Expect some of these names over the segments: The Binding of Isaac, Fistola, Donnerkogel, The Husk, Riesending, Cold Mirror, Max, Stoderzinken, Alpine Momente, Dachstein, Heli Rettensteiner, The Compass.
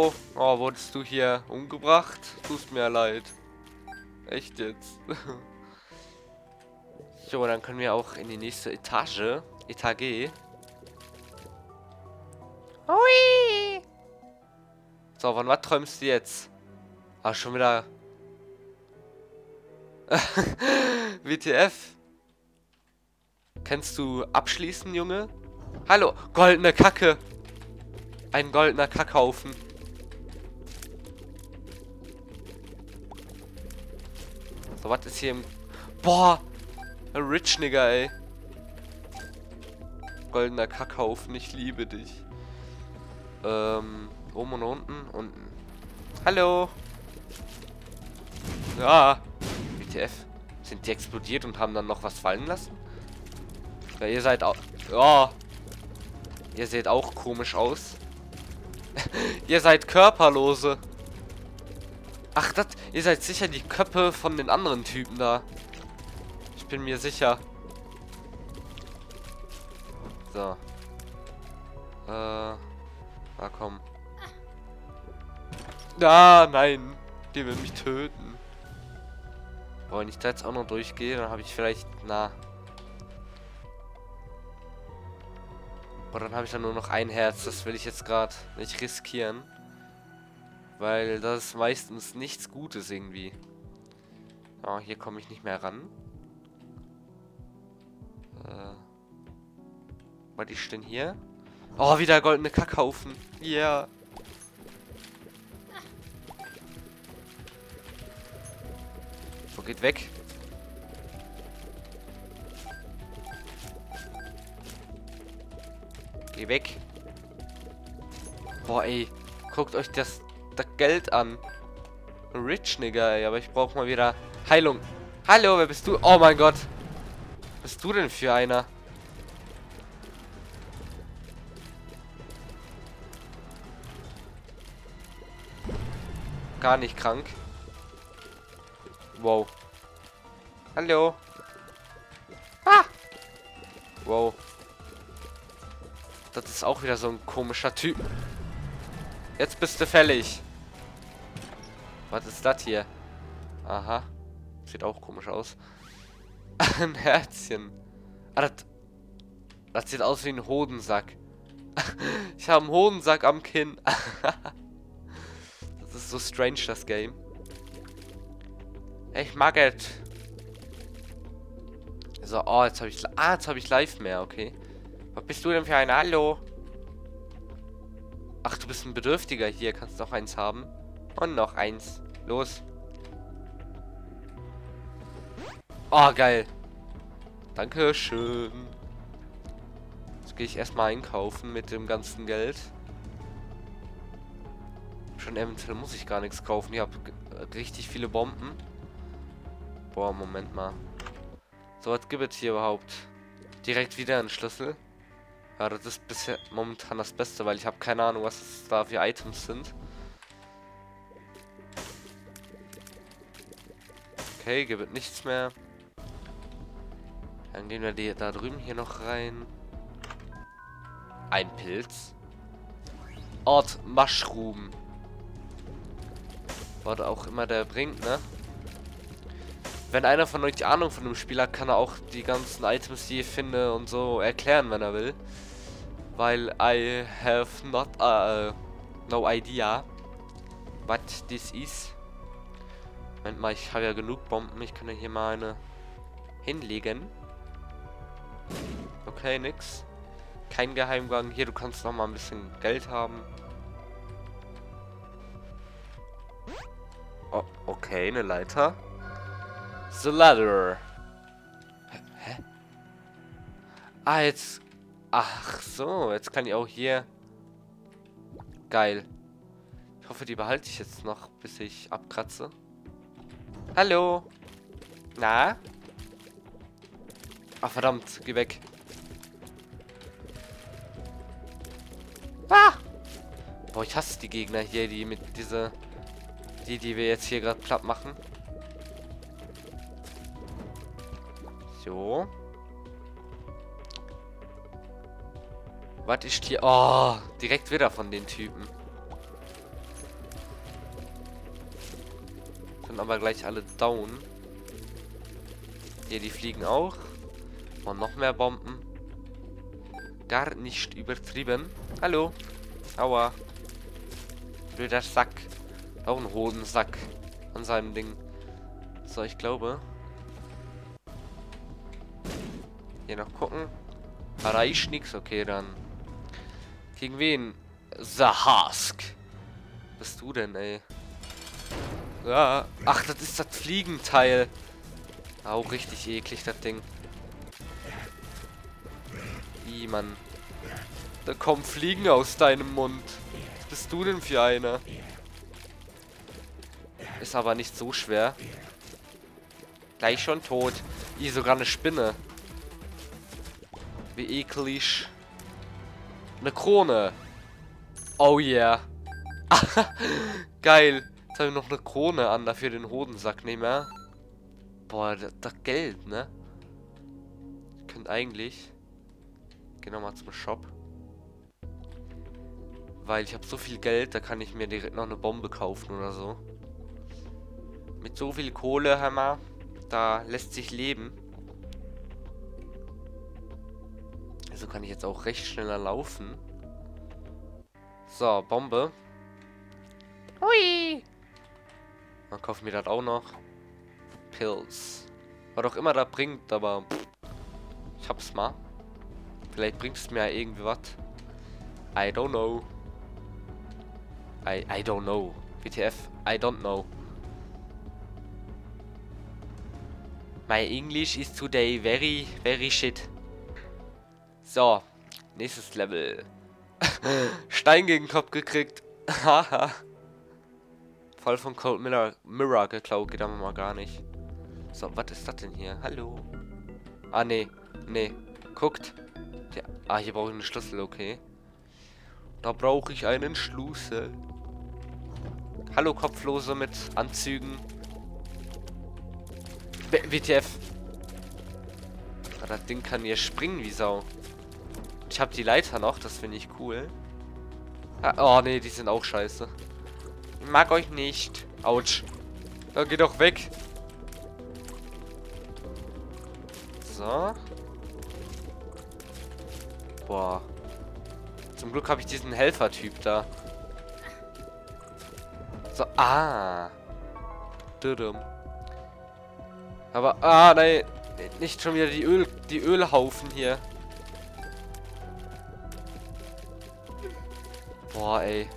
Oh, wurdest du hier umgebracht? Tut mir leid. Echt jetzt. So, dann können wir auch in die nächste Etage. Etage. Hui! So, von was träumst du jetzt? Ah, schon wieder... WTF. Kannst du abschließen, Junge? Hallo, goldene Kacke. Ein goldener Kackhaufen. So, was ist hier im... Boah! A rich nigger, ey. Goldener Kackhaufen, ich liebe dich. Oben und unten? Unten. Hallo! Ja! WTF. Sind die explodiert und haben dann noch was fallen lassen? Ja, ihr seid auch... Ja! Ihr seht auch komisch aus. Ihr seid Körperlose. Ach, das... Ihr seid sicher die Köpfe von den anderen Typen da. Ich bin mir sicher. So. Na komm. Ah, nein. Die will mich töten. Boah, wenn ich da jetzt auch noch durchgehe, dann habe ich vielleicht... Na. Boah, dann habe ich dann nur noch ein Herz. Das will ich jetzt gerade nicht riskieren. Weil das ist meistens nichts Gutes irgendwie. Oh, hier komme ich nicht mehr ran. Was ist denn hier? Oh, wieder goldene Kackhaufen. Ja. Yeah. So, geht weg. Geh weg. Boah, ey. Guckt euch das Geld an. Rich Nigger, ey. Aber ich brauche mal wieder Heilung. Hallo, wer bist du? Oh mein Gott. Was bist du denn für einer? Gar nicht krank. Wow. Hallo. Ah. Wow. Das ist auch wieder so ein komischer Typ. Jetzt bist du fällig. Was ist das hier? Aha. Sieht auch komisch aus. Ein Herzchen. Ah, das sieht aus wie ein Hodensack. Ich habe einen Hodensack am Kinn. Das ist so strange, das Game. Ich mag es. So, oh, jetzt habe ich... Ah, jetzt habe ich live mehr, okay. Was bist du denn für einer? Hallo. Ach, du bist ein Bedürftiger hier. Kannst noch eins haben. Und noch eins. Los. Oh, geil. Dankeschön. Jetzt gehe ich erstmal einkaufen mit dem ganzen Geld. Schon eventuell muss ich gar nichts kaufen. Ich habe richtig viele Bomben. Boah, Moment mal. So, was gibt es hier überhaupt? Direkt wieder einen Schlüssel. Ja, das ist bisher momentan das Beste, weil ich habe keine Ahnung, was es da für Items sind. Okay, hier wird nichts mehr. Dann gehen wir die da drüben hier noch rein. Ein Pilz. Ort Mushroom. Was auch immer der bringt, ne? Wenn einer von euch die Ahnung von dem Spiel hat, kann er auch die ganzen Items, die ich finde und so erklären, wenn er will. Weil I have not no idea what this is. Moment mal, ich habe ja genug Bomben, ich kann ja hier mal eine hinlegen. Okay, nix. Kein Geheimgang. Hier, du kannst noch mal ein bisschen Geld haben. Oh, okay, eine Leiter. The Ladder. Hä? Ah, jetzt... Ach so, jetzt kann ich auch hier... Geil. Ich hoffe, die behalte ich jetzt noch, bis ich abkratze. Hallo. Na? Ach, verdammt, geh weg. Ah! Boah, ich hasse die Gegner hier, die mit dieser... Die wir jetzt hier gerade platt machen. So. Was ist hier? Oh, direkt wieder von den Typen. landen aber gleich alle down. Hier, die fliegen auch. Und noch mehr Bomben. Gar nicht übertrieben. Hallo. Aua. Blöder Sack. Auch ein Hodensack an seinem Ding. So, ich glaube. Hier noch gucken. Erreicht nichts. Okay, dann. Gegen wen? The Husk. Bist du denn, ey? Ja. Ach, das ist das Fliegenteil. Auch richtig eklig, das Ding. Ih, Mann. Da kommen Fliegen aus deinem Mund. Was bist du denn für einer? Ist aber nicht so schwer. Gleich schon tot. Ih, sogar eine Spinne. Wie eklig. Eine Krone. Oh yeah. Geil. Jetzt habe ich noch eine Krone an, dafür den Hodensack nicht mehr. Boah, das Geld, ne? Könnt eigentlich. Geh nochmal zum Shop. Weil ich habe so viel Geld, da kann ich mir direkt noch eine Bombe kaufen oder so. Mit so viel Kohle, Hammer, da lässt sich leben. Also kann ich jetzt auch recht schneller laufen. So, Bombe. Hui! Man kauft mir das auch noch. Pills. Was auch immer das bringt, aber pff, ich hab's mal. Vielleicht bringt es mir ja irgendwie was. I don't know. I don't know. WTF, I don't know. My English is today very, very shit. So, nächstes Level. Stein gegen den Kopf gekriegt. Haha. Voll von Cold Mirror geklaut, geht aber mal gar nicht. So, was ist das denn hier? Hallo? Ah, nee. Nee. Guckt. Ja. Ah, hier brauche ich einen Schlüssel, okay. Da brauche ich einen Schlüssel. Hallo, Kopflose mit Anzügen. WTF. Das Ding kann hier springen wie Sau. Ich habe die Leiter noch, das finde ich cool. Ah, oh nee, die sind auch scheiße. Ich mag euch nicht. Autsch. Da geht doch weg. So. Boah. Zum Glück habe ich diesen Helfer-Typ da. So, ah. Dürüm. Aber, ah, nein. Nicht schon wieder die Ölhaufen hier. Boah, ey.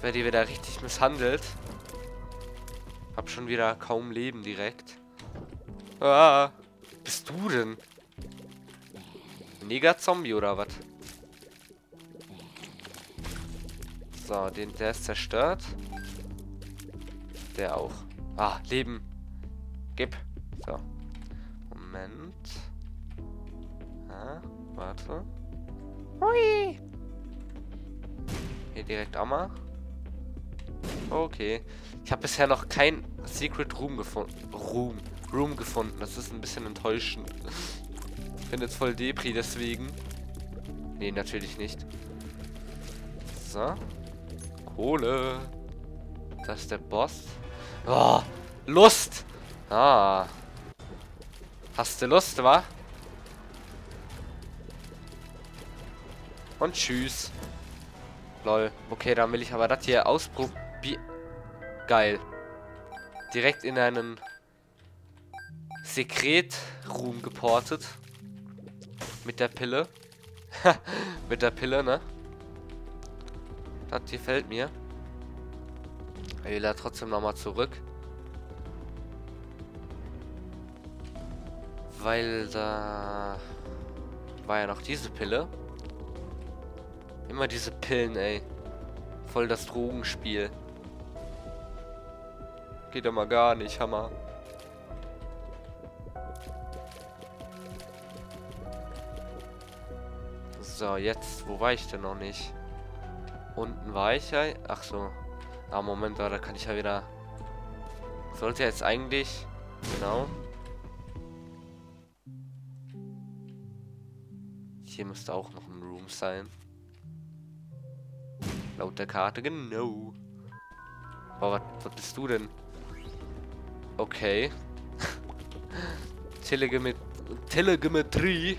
Werde ich wieder richtig misshandelt. Hab schon wieder kaum Leben direkt. Ah. Bist du denn? Mega-Zombie oder was? So, der ist zerstört. Der auch. Ah, Leben. Gib. So. Moment. Ah, warte. Hui! Hier direkt einmal. Okay. Ich habe bisher noch kein Secret Room gefunden. Room gefunden. Das ist ein bisschen enttäuschend. Ich bin jetzt voll Depri, deswegen. Nee, natürlich nicht. So. Kohle. Das ist der Boss. Oh, Lust! Ah. Hast du Lust, wa? Und tschüss. Lol. Okay, dann will ich aber das hier ausprobieren. Geil. Direkt in einen Sekret-Room geportet. Mit der Pille. Mit der Pille, ne? Das gefällt mir. Ich will da trotzdem nochmal zurück. Weil da war ja noch diese Pille. Immer diese Pillen, ey. Voll das Drogenspiel. Geht doch mal gar nicht, Hammer. So, jetzt, wo war ich denn noch nicht? Unten war ich ja. Ach so. Ah, Moment, da kann ich ja wieder. Sollte jetzt eigentlich. Genau. Hier müsste auch noch ein Room sein. Laut der Karte, genau. Boah, was bist du denn? Okay. Telegeometrie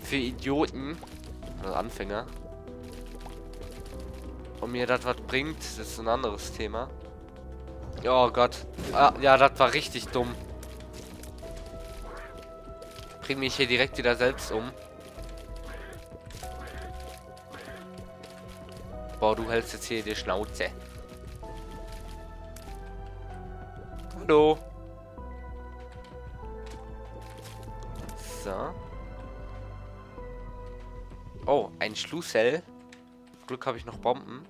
für Idioten oder Anfänger. Ob mir das was bringt, das ist ein anderes Thema. Oh Gott. Ah, ja, das war richtig dumm. Bring mich hier direkt wieder selbst um. Boah, du hältst jetzt hier die Schnauze. Hallo. So. Oh, ein Schlüssel. Zum Glück habe ich noch Bomben.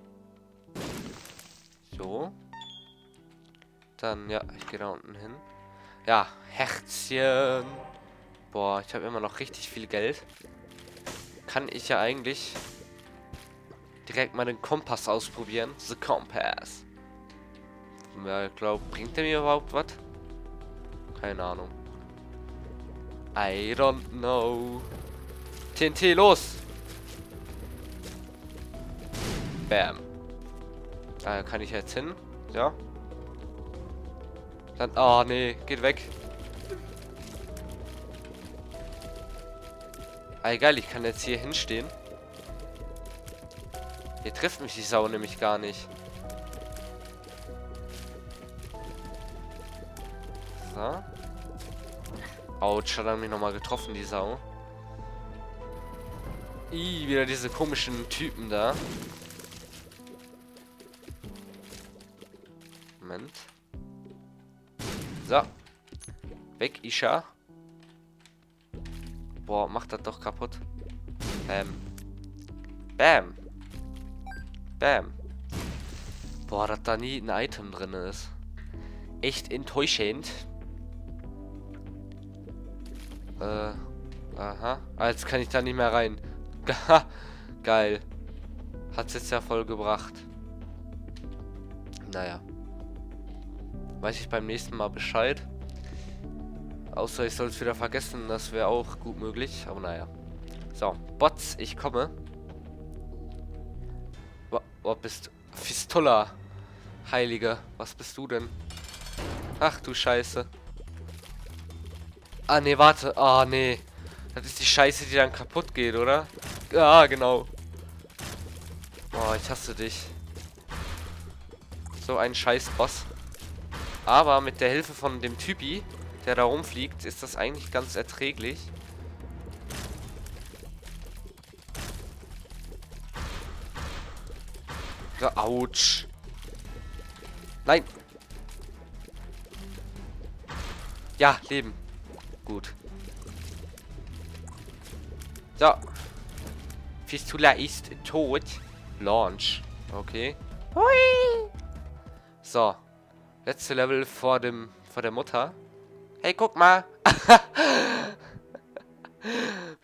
So. Dann, ja, ich gehe da unten hin. Ja, Herzchen. Boah, ich habe immer noch richtig viel Geld. Kann ich ja eigentlich direkt mal den Kompass ausprobieren. The Compass. Ja, ich glaube, bringt der mir überhaupt was? Keine Ahnung. I don't know. TNT, los! Bam. Da kann ich jetzt hin. Ja. Dann, oh nee, geht weg. Ah, geil, ich kann jetzt hier hinstehen. Hier trifft mich die Sau nämlich gar nicht. So. Autsch, hat er mich nochmal getroffen, die Sau. Ih, wieder diese komischen Typen da. Moment. So. Weg, Isha. Boah, macht das doch kaputt. Bam. Bam. Bam. Boah, dass da nie ein Item drin ist. Echt enttäuschend. Aha. Ah, jetzt kann ich da nicht mehr rein. Geil. Hat's jetzt ja voll gebracht. Naja. Weiß ich beim nächsten Mal Bescheid. Außer ich soll es wieder vergessen, das wäre auch gut möglich. Aber naja. So, Bots, ich komme. Wo bist du? Fistola. Heiliger, was bist du denn? Ach du Scheiße. Ah ne, warte. Ah ne. Das ist die Scheiße, die dann kaputt geht, oder? Ah, genau. Oh, ich hasse dich. So ein Scheiß-Boss. Aber mit der Hilfe von dem Typi, der da rumfliegt, ist das eigentlich ganz erträglich. Autsch. Nein. Ja, leben. Gut. So. Fistola ist tot. Launch. Okay. Hui. So. Letzte Level vor der Mutter. Hey, guck mal.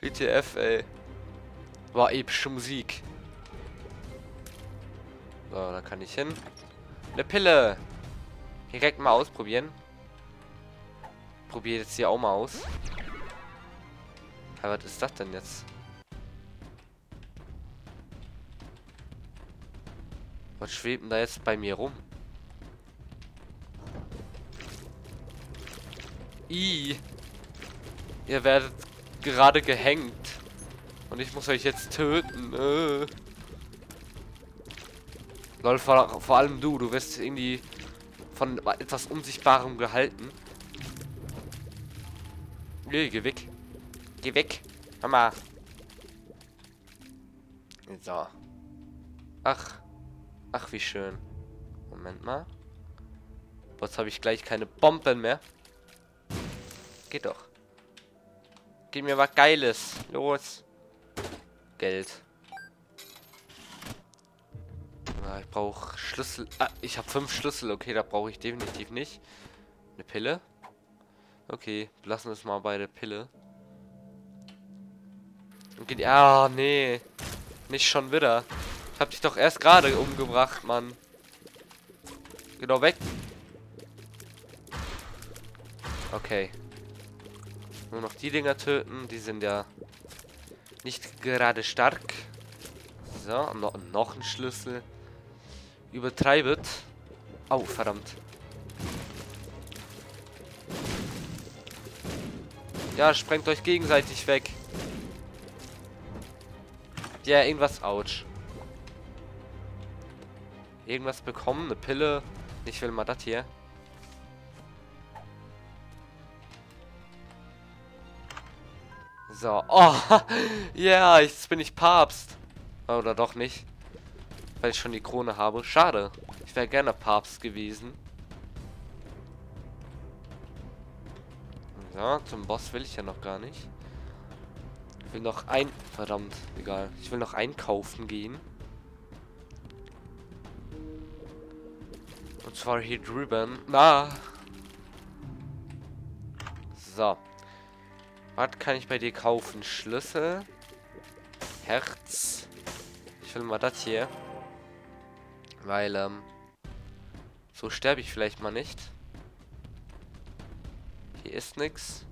WTF, ey. War epische Musik. So, da kann ich hin. Eine Pille. Direkt mal ausprobieren. Probiert jetzt hier auch mal aus. Aber was ist das denn jetzt? Was schwebt denn da jetzt bei mir rum? Ih, ihr werdet gerade gehängt. Und ich muss euch jetzt töten. Lol, vor allem du wirst irgendwie von etwas Unsichtbarem gehalten. Nee, geh weg. Geh weg. Mama. So. Ach. Ach, wie schön. Moment mal. Jetzt habe ich gleich keine Bomben mehr. Geht doch. Gib mir was Geiles. Los. Geld. Na, ich brauche Schlüssel. Ah, ich habe 5 Schlüssel. Okay, da brauche ich definitiv nicht. Eine Pille. Okay, lassen wir es mal bei der Pille. Okay, ah, nee. Nicht schon wieder. Ich habe dich doch erst gerade umgebracht, Mann. Genau, weg. Okay. Nur noch die Dinger töten, die sind ja nicht gerade stark. So, noch ein Schlüssel. Übertreibet. Au, verdammt. Ja, sprengt euch gegenseitig weg. Ja, yeah, irgendwas. Autsch. Irgendwas bekommen? Eine Pille? Ich will mal das hier. So. Oh. Ja, yeah, jetzt bin ich Papst. Oder doch nicht. Weil ich schon die Krone habe. Schade. Ich wäre gerne Papst gewesen. So, zum Boss will ich ja noch gar nicht. Ich will noch ein... Verdammt, egal. Ich will noch einkaufen gehen. Und zwar hier drüben. Na! Ah. So. Was kann ich bei dir kaufen? Schlüssel. Herz. Ich will mal das hier. Weil, so sterbe ich vielleicht mal nicht. Hier ist nix.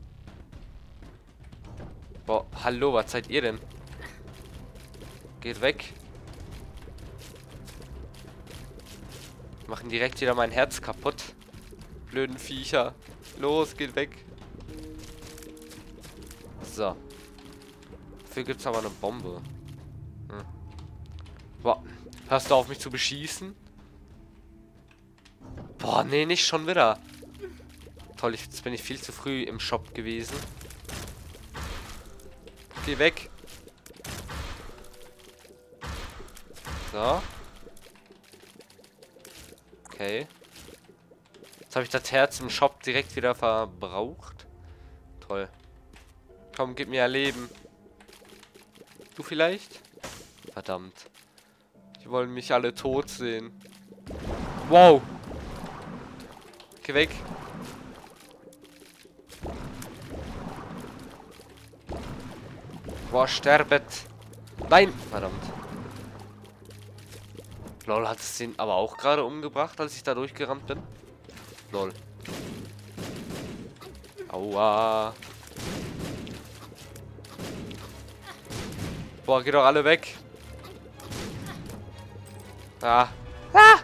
Boah, hallo, was seid ihr denn? Geht weg. Machen direkt wieder mein Herz kaputt. Blöden Viecher. Los, geht weg. So. Dafür gibt's aber eine Bombe. Hm. Boah, hörst du auf mich zu beschießen? Boah, nee, nicht schon wieder. Toll, jetzt bin ich viel zu früh im Shop gewesen. Geh weg. So. Okay. Jetzt habe ich das Herz im Shop direkt wieder verbraucht. Toll. Komm, gib mir ein Leben. Du vielleicht? Verdammt. Die wollen mich alle tot sehen. Wow. Geh weg. Boah, sterbet. Nein, verdammt. Lol, hat es den aber auch gerade umgebracht, als ich da durchgerannt bin? Lol. Aua. Boah, geht doch alle weg. Ah. Ah!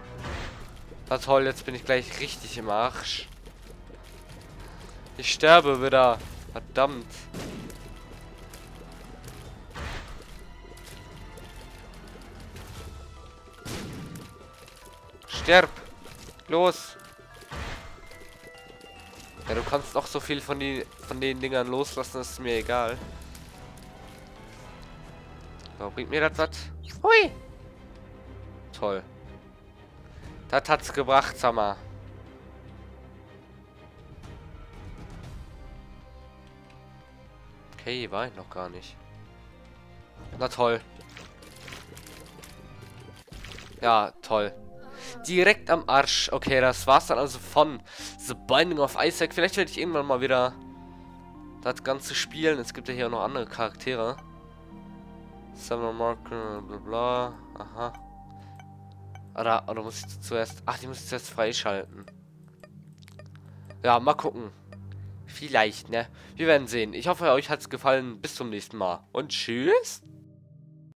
Na toll, jetzt bin ich gleich richtig im Arsch. Ich sterbe wieder. Verdammt. Sterb! Los! Ja, du kannst auch so viel von den Dingern loslassen, ist mir egal. So, bringt mir das was? Hui! Toll. Das hat's gebracht, sag mal. Okay, hier war ich noch gar nicht. Na toll. Ja, toll. Direkt am Arsch. Okay, das war's dann also von The Binding of Isaac. Vielleicht werde ich irgendwann mal wieder das Ganze spielen. Es gibt ja hier auch noch andere Charaktere. Summer Marker, bla bla. Aha. Oder muss ich zuerst... Ach, die muss ich zuerst freischalten. Ja, mal gucken. Vielleicht, ne? Wir werden sehen. Ich hoffe, euch hat's gefallen. Bis zum nächsten Mal. Und tschüss.